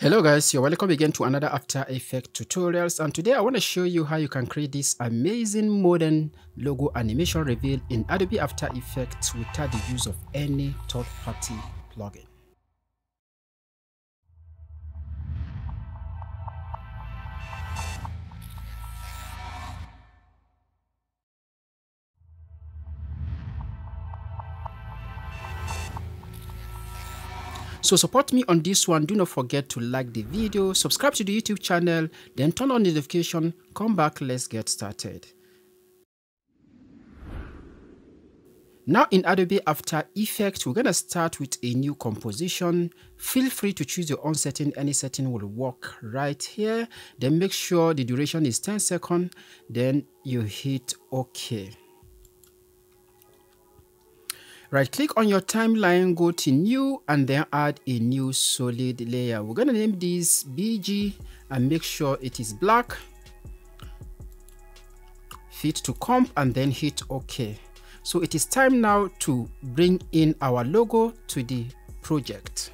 Hello guys, you're welcome again to another After Effects tutorials, and today I want to show you how you can create this amazing modern logo animation reveal in Adobe After Effects without the use of any third-party plugin. So support me on this one. Do not forget to like the video, subscribe to the YouTube channel, then turn on the notification. Come back, let's get started. Now in Adobe After Effects, we're going to start with a new composition. Feel free to choose your own setting, any setting will work right here. Then make sure the duration is 10 seconds, then you hit OK. Right click on your timeline, go to new, and then add a new solid layer. We're going to name this BG and make sure it is black. Fit to comp and then hit OK. So it is time now to bring in our logo to the project.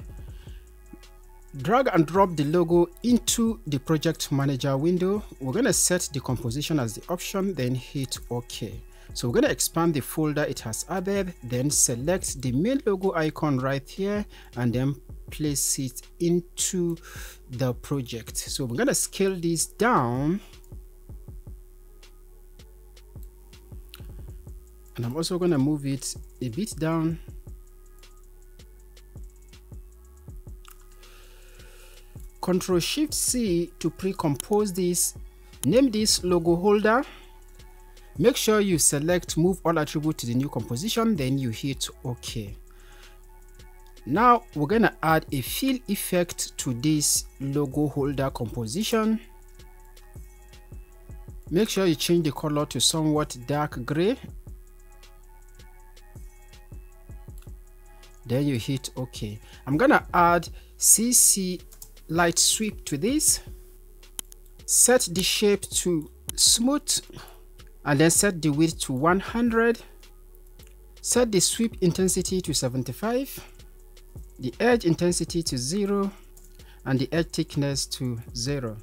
Drag and drop the logo into the project manager window. We're going to set the composition as the option, then hit OK. So we're going to expand the folder it has added, then select the main logo icon right here and then place it into the project. So we're going to scale this down. And I'm also going to move it a bit down. Ctrl Shift C to pre-compose this. Name this logo holder. Make sure you select move all attribute to the new composition, then you hit OK. Now we're going to add a fill effect to this logo holder composition. Make sure you change the color to somewhat dark gray. Then you hit OK. I'm going to add CC Light Sweep to this. Set the shape to smooth. And then set the width to 100, set the sweep intensity to 75, the edge intensity to 0, and the edge thickness to 0.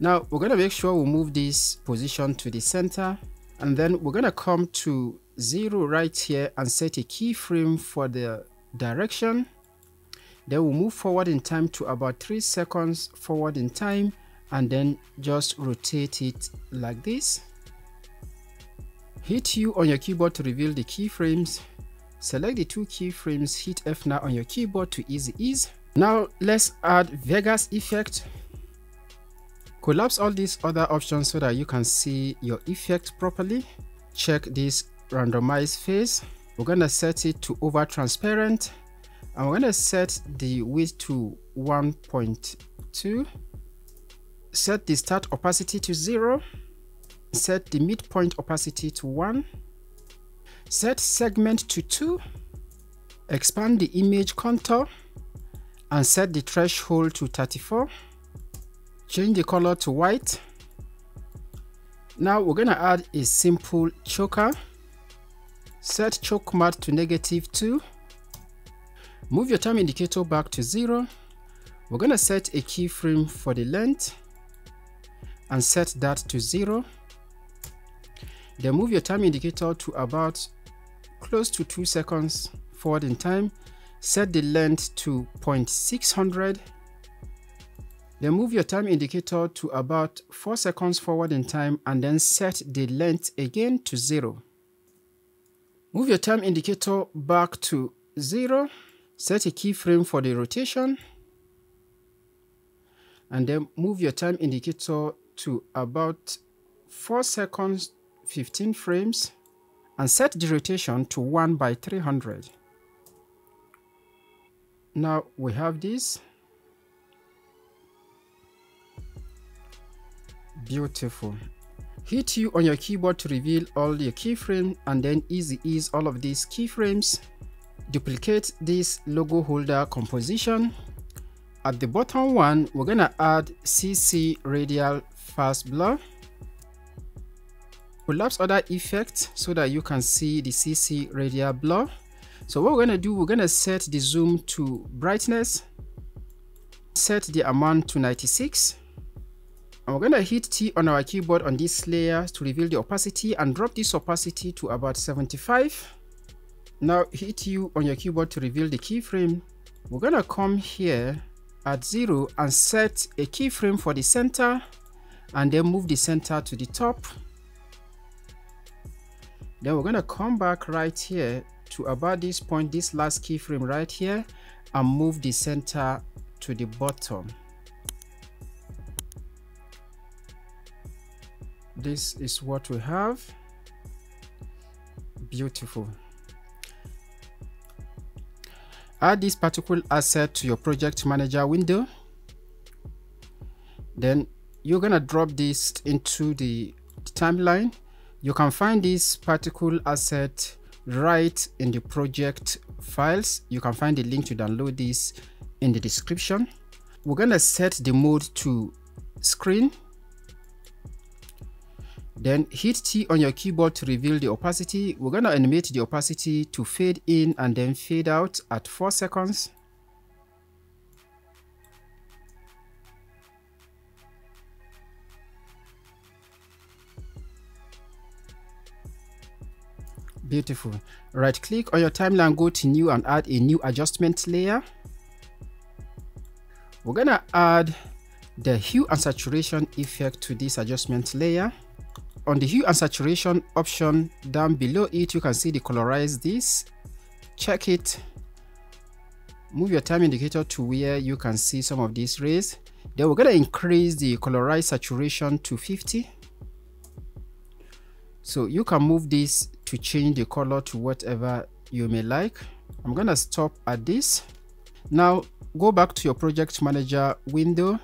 Now we're gonna make sure we move this position to the center, and then we're gonna come to 0 right here and set a keyframe for the direction. Then we'll move forward in time to about 3 seconds forward in time, and then just rotate it like this. Hit U on your keyboard to reveal the keyframes. Select the two keyframes, hit F9 on your keyboard to easy ease. Now let's add Vegas effect. Collapse all these other options so that you can see your effect properly. Check this randomized phase. We're gonna set it to over transparent. And we're gonna set the width to 1.2. Set the start opacity to 0. Set the midpoint opacity to 1, set segment to 2, expand the image contour, and set the threshold to 34, change the color to white. Now we're going to add a simple choker, set choke mat to -2, move your time indicator back to 0, we're going to set a keyframe for the length, and set that to 0. Then move your time indicator to about close to 2 seconds forward in time. Set the length to 0.600. Then move your time indicator to about 4 seconds forward in time and then set the length again to 0. Move your time indicator back to 0. Set a keyframe for the rotation. And then move your time indicator to about 4 seconds 15 frames and set the rotation to 1/300. Now we have this. Beautiful. Hit U on your keyboard to reveal all your keyframes and then easy ease all of these keyframes. Duplicate this logo holder composition. At the bottom one, we're gonna add CC Radial Fast Blur. Collapse other effects so that you can see the CC Radial Blur. So what we're going to do, we're going to set the zoom to brightness. set the amount to 96. And we're going to hit T on our keyboard on this layer to reveal the opacity and drop this opacity to about 75. Now hit U on your keyboard to reveal the keyframe. We're going to come here at 0 and set a keyframe for the center, and then move the center to the top. Then we're going to come back right here to about this point, this last keyframe right here, and move the center to the bottom. This is what we have. Beautiful. Add this particular asset to your project manager window. Then you're gonna drop this into the timeline. You can find this particular asset right in the project files. You can find the link to download this in the description. We're gonna set the mode to screen. Then hit T on your keyboard to reveal the opacity. We're going to animate the opacity to fade in and then fade out at 4 seconds. Beautiful. Right click on your timeline, go to new and add a new adjustment layer. We're going to add the hue and saturation effect to this adjustment layer. On the hue and saturation option down below it, you can see the colorize this. Check it. Move your time indicator to where you can see some of these rays. Then we're going to increase the colorize saturation to 50. So you can move this to change the color to whatever you may like. I'm going to stop at this. Now go back to your project manager window,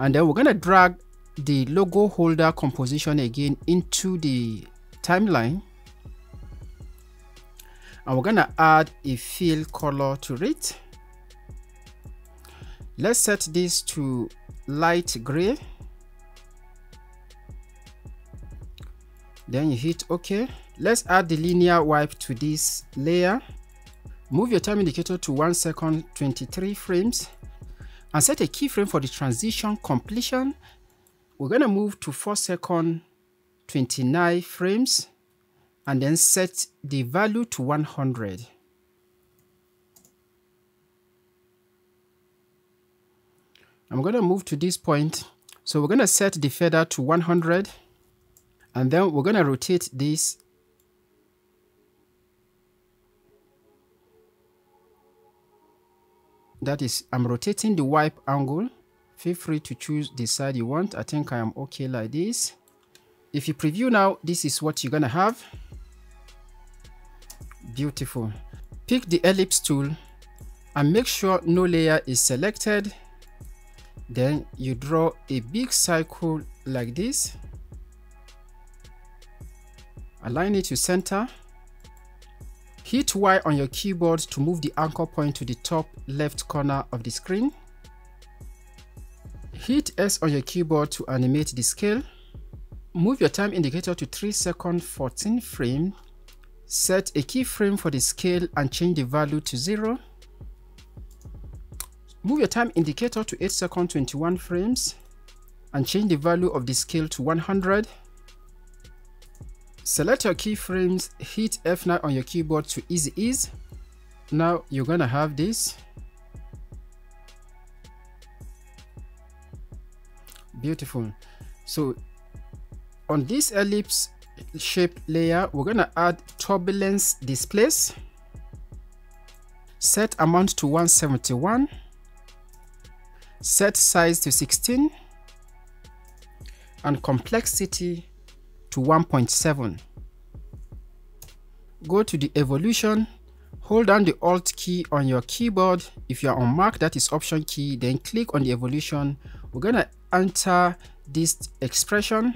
and then we're going to drag the logo holder composition again into the timeline, and we're gonna add a fill color to it. Let's set this to light gray. Then you hit OK. Let's add the linear wipe to this layer. Move your time indicator to 1 second, 23 frames, and set a keyframe for the transition completion. We're going to move to 4 seconds, 29 frames, and then set the value to 100. I'm going to move to this point. So we're going to set the feather to 100, and then we're going to rotate this. That is, I'm rotating the wipe angle. Feel free to choose the side you want. I think I am okay like this. If you preview now, this is what you're gonna have. Beautiful. Pick the ellipse tool and make sure no layer is selected. Then you draw a big circle like this. Align it to center. Hit Y on your keyboard to move the anchor point to the top left corner of the screen. Hit S on your keyboard to animate the scale. Move your time indicator to 3 seconds, 14 frame. Set a keyframe for the scale and change the value to 0. Move your time indicator to 8 seconds, 21 frames and change the value of the scale to 100. Select your keyframes, hit F9 on your keyboard to easy ease. Now you're gonna have this. Beautiful. So on this ellipse shape layer, we're going to add turbulence displays. Set amount to 171. Set size to 16. And complexity to 1.7. Go to the evolution. Hold down the Alt key on your keyboard. If you are on Mac, that is Option key. Then click on the evolution. We're going to enter this expression,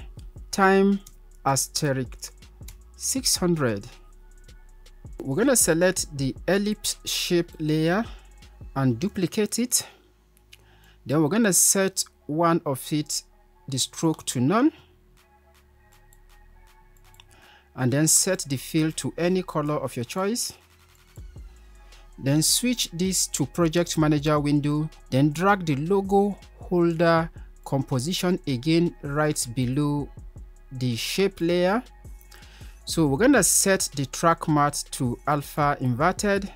time asterisk 600. We're going to select the ellipse shape layer and duplicate it. Then we're going to set one of it, the stroke to none. And then set the fill to any color of your choice. Then switch this to Project Manager window, then drag the logo holder composition again right below the shape layer. So we're gonna set the track mat to alpha inverted.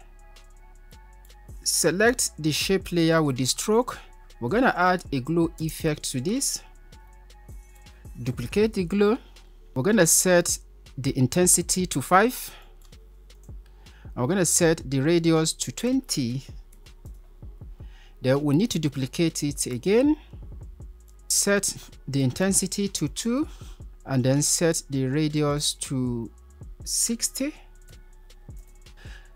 Select the shape layer with the stroke. We're gonna add a glow effect to this. Duplicate the glow. We're gonna set the intensity to 5. And we're gonna set the radius to 20. Then we need to duplicate it again. Set the intensity to 2 and then set the radius to 60.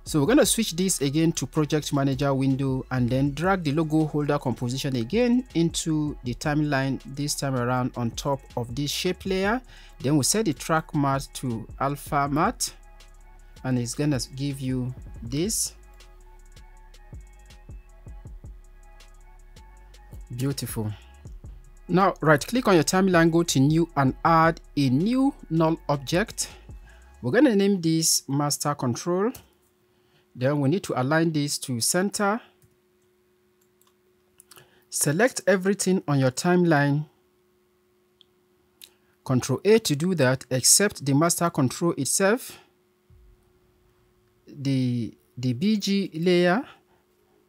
So we're going to switch this again to Project Manager window and then drag the logo holder composition again into the timeline this time around on top of this shape layer. Then we'll set the track mat to alpha mat and it's going to give you this. Beautiful. Now right click on your timeline, go to new and add a new null object. We're going to name this master control. Then we need to align this to center. Select everything on your timeline. Control A to do that, except the master control itself, the BG layer,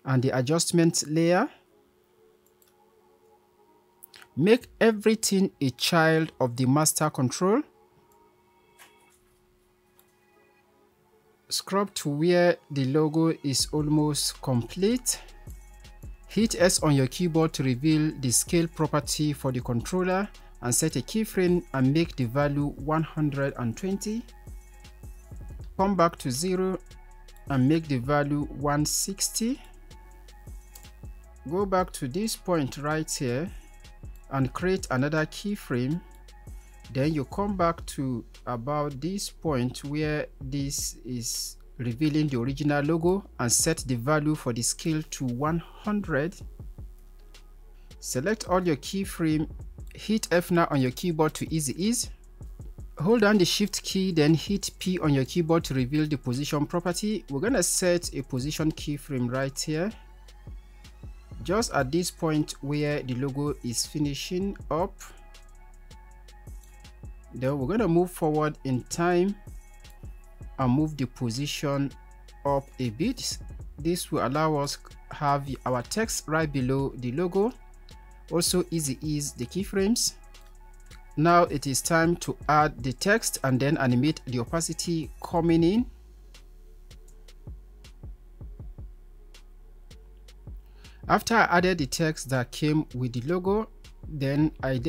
and the adjustment layer. Make everything a child of the master control. Scrub to where the logo is almost complete. Hit S on your keyboard to reveal the scale property for the controller and set a keyframe and make the value 120. Come back to 0 and make the value 160. Go back to this point right here and create another keyframe. Then you come back to about this point where this is revealing the original logo and set the value for the scale to 100. Select all your keyframe, hit F9 on your keyboard to easy ease. Hold down the shift key, then hit P on your keyboard to reveal the position property. We're gonna set a position keyframe right here, just at this point where the logo is finishing up. Then we're going to move forward in time and move the position up a bit. This will allow us have our text right below the logo. Also easy ease the keyframes. Now it is time to add the text and then animate the opacity coming in. After I added the text that came with the logo, then I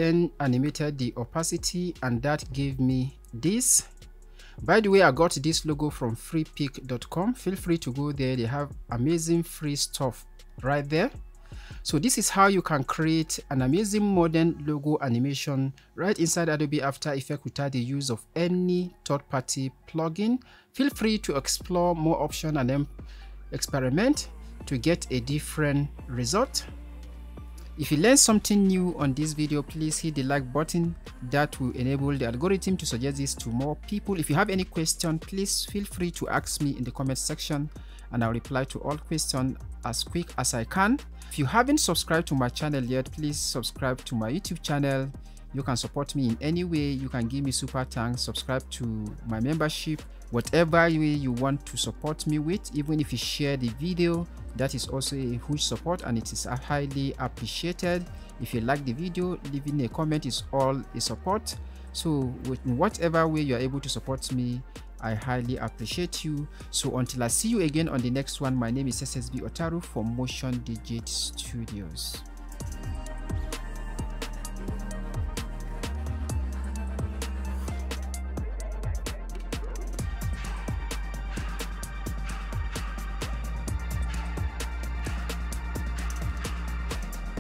animated the opacity and that gave me this. By the way, I got this logo from freepik.com. Feel free to go there. They have amazing free stuff right there. So this is how you can create an amazing modern logo animation right inside Adobe After Effects without the use of any third-party plugin. Feel free to explore more options and then experiment to get a different result. If you learned something new on this video, please hit the like button. That will enable the algorithm to suggest this to more people. If you have any question, please feel free to ask me in the comment section and I'll reply to all questions as quick as I can. If you haven't subscribed to my channel yet, please subscribe to my YouTube channel. You can support me in any way. You can give me super thanks, subscribe to my membership, whatever way you want to support me with. Even if you share the video, that is also a huge support and it is highly appreciated. If you like the video, leaving a comment is all a support. So in whatever way you are able to support me, I highly appreciate you. So until I see you again on the next one, my name is SSB Otaru for Motion Digit Studios.